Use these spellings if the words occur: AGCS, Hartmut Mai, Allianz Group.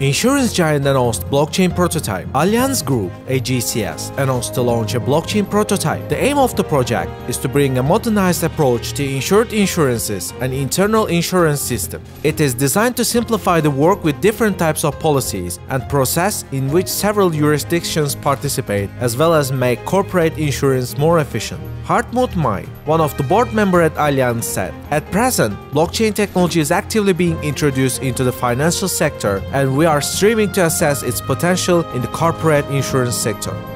Insurance giant announced blockchain prototype. Allianz Group, AGCS, announced to launch a blockchain prototype. The aim of the project is to bring a modernized approach to insured insurances and internal insurance system. It is designed to simplify the work with different types of policies and process in which several jurisdictions participate, as well as make corporate insurance more efficient. Hartmut Mai, one of the board members at Allianz, said, "At present, blockchain technology is actively being introduced into the financial sector, and we are striving to assess its potential in the corporate insurance sector."